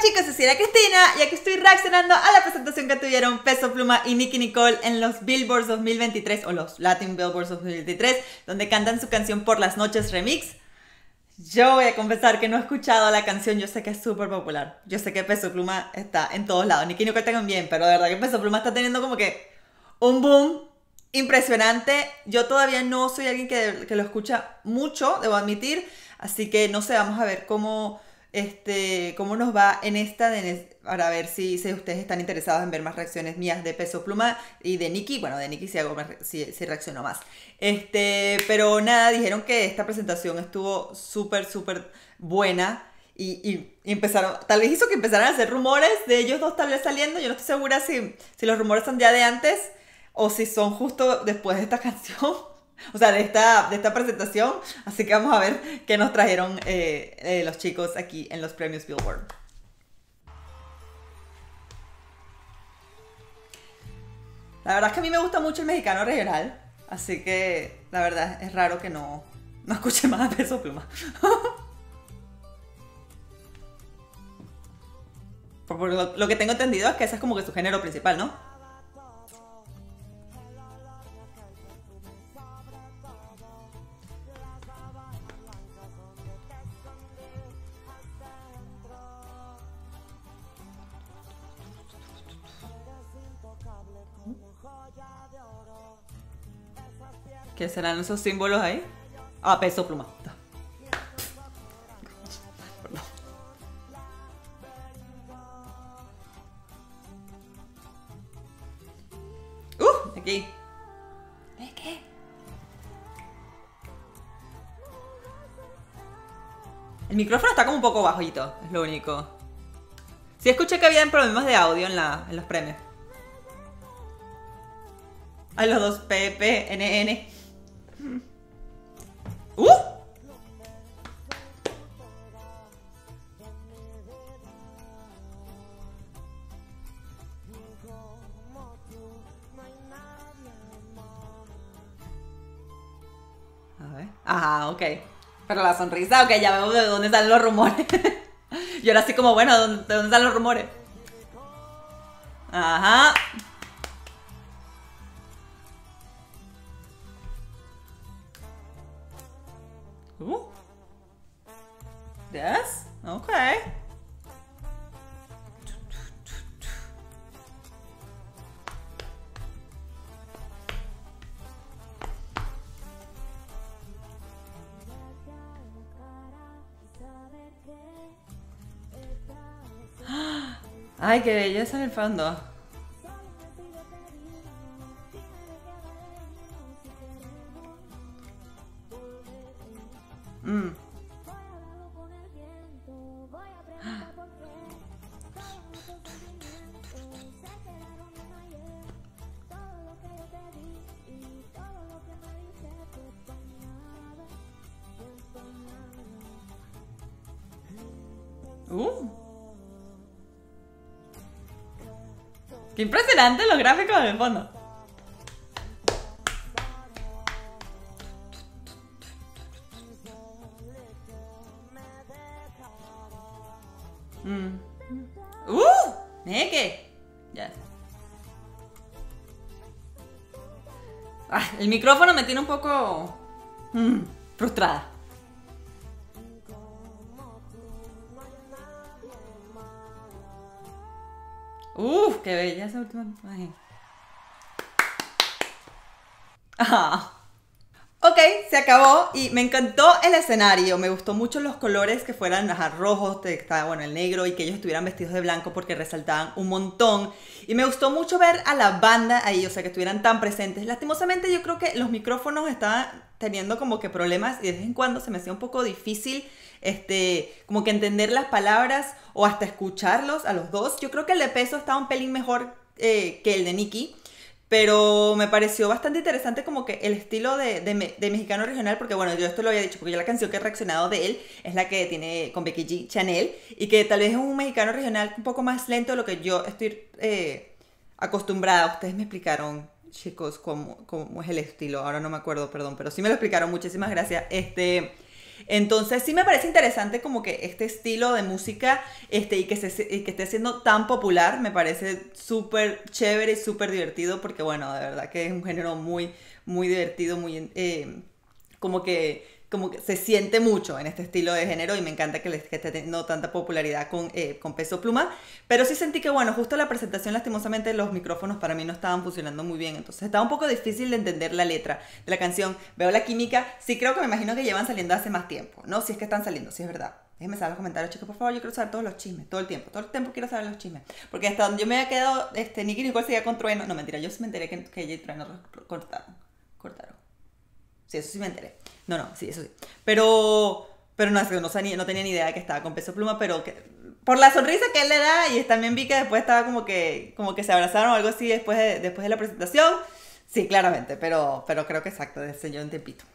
Hola chicos, soy Sira Cristina y aquí estoy reaccionando a la presentación que tuvieron Peso Pluma y Nicki Nicole en los Billboards 2023 o los Latin Billboards 2023, donde cantan su canción Por las Noches remix. Yo voy a confesar que no he escuchado la canción, yo sé que es súper popular, yo sé que Peso Pluma está en todos lados, Nicki Nicole también bien, pero de verdad que Peso Pluma está teniendo como que un boom impresionante. Yo todavía no soy alguien que lo escucha mucho, debo admitir, así que no sé, vamos a ver cómo nos va en esta, para ver si ustedes están interesados en ver más reacciones mías de Peso Pluma y de Nicki. Bueno, de Nicki sí reaccionó más. Pero nada, dijeron que esta presentación estuvo súper buena y empezaron, tal vez hizo que empezaran a hacer rumores de ellos dos tal vez saliendo. Yo no estoy segura si los rumores son ya de antes o si son justo después de esta canción. O sea, de esta presentación. Así que vamos a ver qué nos trajeron los chicos aquí en los Premios Billboard. La verdad es que a mí me gusta mucho el mexicano regional. Así que la verdad es raro que no escuche más a Peso Pluma. Por lo que tengo entendido es que ese es como que su género principal, ¿no? ¿Qué serán esos símbolos ahí? Ah, Peso Pluma. Perdón. Aquí. ¿De qué? El micrófono está como un poco bajito, es lo único. Sí escuché que habían problemas de audio en los premios. A los dos PPNN. A ver. Ajá, ok. Pero la sonrisa, ok, ya veo de dónde salen los rumores. Yo era así como, bueno, ¿de dónde salen los rumores? Ajá. Yes, okay. Ay, qué belleza en el fondo. Qué impresionante los gráficos en el fondo. ¿Qué? Ya. Ah, el micrófono me tiene un poco frustrada. Uf, qué bella esa última imagen. Ok, se acabó y me encantó el escenario. Me gustó mucho los colores que fueran rojos, bueno, el negro, y que ellos estuvieran vestidos de blanco porque resaltaban un montón. Y me gustó mucho ver a la banda ahí, o sea, que estuvieran tan presentes. Lastimosamente yo creo que los micrófonos estaban teniendo como que problemas y de vez en cuando se me hacía un poco difícil como que entender las palabras o hasta escucharlos a los dos. Yo creo que el de Peso estaba un pelín mejor que el de Nicki, pero me pareció bastante interesante como que el estilo de mexicano regional, porque bueno, yo esto lo había dicho, porque yo la canción que he reaccionado de él es la que tiene con Becky G, Chanel, y que tal vez es un mexicano regional un poco más lento de lo que yo estoy acostumbrada. Ustedes me explicaron, chicos, cómo es el estilo, ahora no me acuerdo, perdón, pero sí me lo explicaron, muchísimas gracias. Entonces sí me parece interesante como que este estilo de música y que esté siendo tan popular, me parece súper chévere y súper divertido, porque bueno, de verdad que es un género muy, muy divertido, muy como que se siente mucho en este estilo de género, y me encanta que esté teniendo tanta popularidad con Peso Pluma. Pero sí sentí que, bueno, justo la presentación, lastimosamente, los micrófonos para mí no estaban funcionando muy bien, entonces estaba un poco difícil de entender la letra de la canción. Veo la química, sí creo que me imagino que llevan saliendo hace más tiempo, ¿no? Si es que están saliendo, si es verdad. Déjenme saber en los comentarios, chicos, por favor, yo quiero saber todos los chismes, todo el tiempo quiero saber los chismes. Porque hasta donde yo me había quedado, Nicki Nicole seguía con Trueno. No, mentira, yo sí me enteré que ella y Trueno cortaron. Sí, eso sí me enteré. No, sí, eso sí. Pero no tenía ni idea de que estaba con Peso Pluma, pero que, por la sonrisa que él le da, y también vi que después estaba como que se abrazaron o algo así después de la presentación. Sí, claramente, pero creo que exacto, desde un tiempito.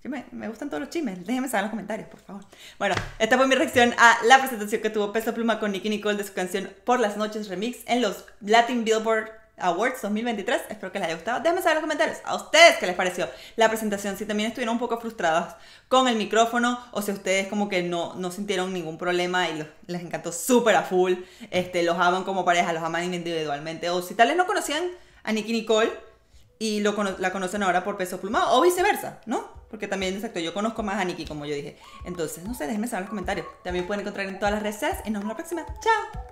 Sí, me gustan todos los chismes, déjenme saber en los comentarios, por favor. Bueno, esta fue mi reacción a la presentación que tuvo Peso Pluma con Nicki Nicole de su canción Por las Noches Remix en los Latin Billboard Awards 2023, espero que les haya gustado. Déjenme saber en los comentarios a ustedes qué les pareció la presentación, si también estuvieron un poco frustrados con el micrófono, o si ustedes como que no sintieron ningún problema y les encantó súper a full, los aman como pareja, los aman individualmente, o si tal vez no conocían a Nicki Nicole y la conocen ahora por Peso Pluma, o viceversa, ¿no? Porque también, exacto, yo conozco más a Nicki, como yo dije. Entonces, no sé, déjenme saber en los comentarios. También pueden encontrar en todas las redes sociales, y nos vemos la próxima. ¡Chao!